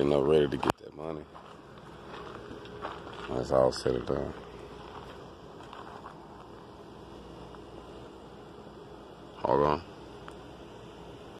Getting up ready to get that money. That's all set it down. Hold on.